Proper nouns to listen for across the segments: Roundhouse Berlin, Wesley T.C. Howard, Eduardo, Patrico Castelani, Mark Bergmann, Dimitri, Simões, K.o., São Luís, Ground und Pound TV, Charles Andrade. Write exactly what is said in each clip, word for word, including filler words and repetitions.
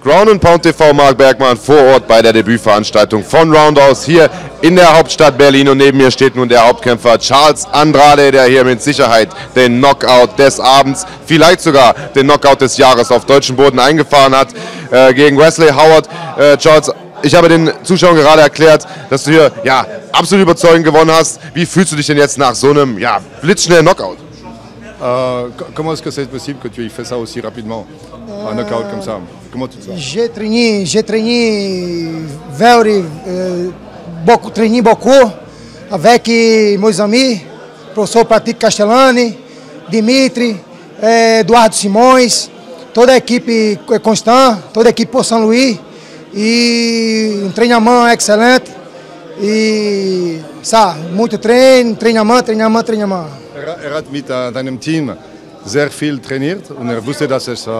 Ground und Pound T V, Mark Bergmann vor Ort bei der Debütveranstaltung von Roundhouse hier in der Hauptstadt Berlin. Und neben mir steht nun der Hauptkämpfer Charles Andrade, der hier mit Sicherheit den Knockout des Abends, vielleicht sogar den Knockout des Jahres auf deutschem Boden eingefahren hat äh, gegen Wesley Howard. Äh, Charles, ich habe den Zuschauern gerade erklärt, dass du hier ja, absolut überzeugend gewonnen hast. Wie fühlst du dich denn jetzt nach so einem ja, blitzschnellen Knockout? Euh, comment est-ce que c'est possible que tu aies fait ça aussi rapidement, euh, un knockout comme ça? Comment tu te sens? J'ai traîné, j'ai traîné, very, euh, beaucoup, traîné beaucoup avec meus amis, professeur Patrico Castelani, Dimitri, eh, Eduardo Simões, toda a equipe constante, toda a equipe pour São Luís, et un entraînement excellent, et ça, beaucoup train, entraînement, entraînement, entraînement. Er hat mit seinem Team sehr viel trainiert und er wusste, dass es äh,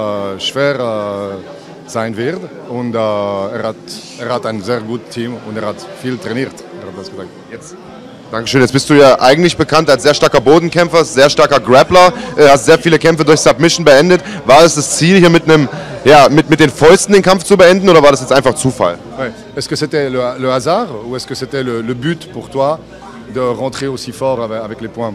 schwer äh, sein wird. Und äh, er, hat, er hat ein sehr gutes Team und er hat viel trainiert. Er hat das gesagt. Jetzt. Dankeschön. Jetzt bist du ja eigentlich bekannt als sehr starker Bodenkämpfer, sehr starker Grappler. Du hast sehr viele Kämpfe durch Submission beendet. War es das Ziel, hier mit, einem, ja, mit, mit den Fäusten den Kampf zu beenden oder war das jetzt einfach Zufall? Ouais. Est-ce que c'était le, le hasard ou est-ce que c'était le, le but pour toi de rentrer aussi fort avec, avec les points?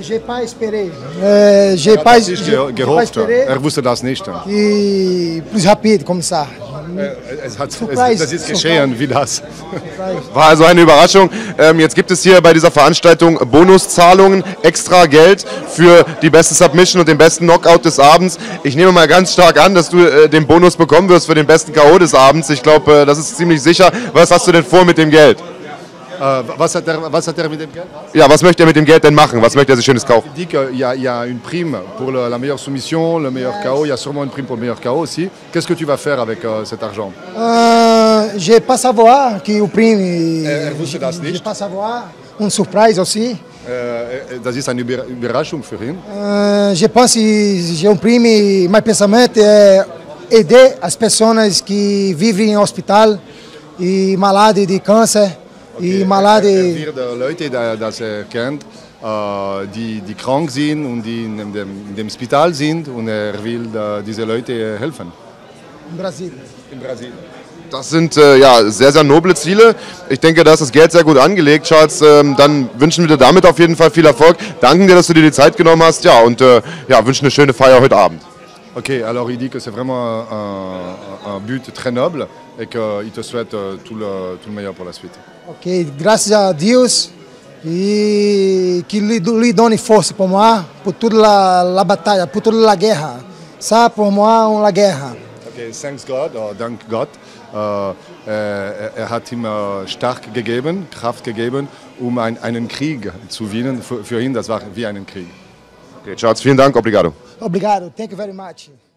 J'ai pas espéré. Euh, j'ai pas, pas espéré. Er wusste das nicht. Et plus rapide comme ça. Es hat, es, das ist geschehen, wie das. War also eine Überraschung. Ähm, jetzt gibt es hier bei dieser Veranstaltung Bonuszahlungen, extra Geld für die beste Submission und den besten Knockout des Abends. Ich nehme mal ganz stark an, dass du äh, den Bonus bekommen wirst für den besten K O des Abends. Ich glaube, äh, das ist ziemlich sicher. Was hast du denn vor mit dem Geld? Uh, was, hat er, was hat er mit dem Geld? Ja, was möchte er mit dem Geld denn machen? Was möchte er sich Schönes kaufen? Il dit qu'il y, y a une prime pour le, la meilleure soumission, le meilleur K O. Il y a sûrement une prime pour le meilleur K O aussi. Qu'est-ce que tu vas faire avec uh, cet argent? Uh, je ne pas savoir que le prime. Er wusste das nicht. Je pas savoir. Une surprise aussi. Uh, das ist eine Überraschung für ihn. Uh, je pense que j'ai un prime. Mein Pensament est aider as personas que vivent en hospital et malades de cancer. Okay. Er, er wird Leute, die er kennt, die, die krank sind und die in dem, in dem Spital sind, und er will diese Leute helfen. In Brasilien. In Brasilien. Das sind äh, ja, sehr, sehr noble Ziele. Ich denke, da ist das Geld sehr gut angelegt, Charles. Ähm, dann wünschen wir dir damit auf jeden Fall viel Erfolg. Danken dir, dass du dir die Zeit genommen hast, ja, und äh, ja, wünschen eine schöne Feier heute Abend. Okay, alors il dit que c'est vraiment un, un but très noble et qu'il te souhaite tout le, tout le meilleur pour la suite. Ok, graças a Deus e que lhe, lhe donne força pour moi, pour toute la, la batalha, pour toute la guerra. Ça pour moi, on la guerra. Okay, thanks God, or dank Gott. Uh, er, er hat ihm uh, stark gegeben, Kraft gegeben, um ein, einen Krieg zu gewinnen. Für, für ihn, das war wie einen Krieg. Okay, Charles, vielen Dank, obrigado. Obrigado, thank you very much.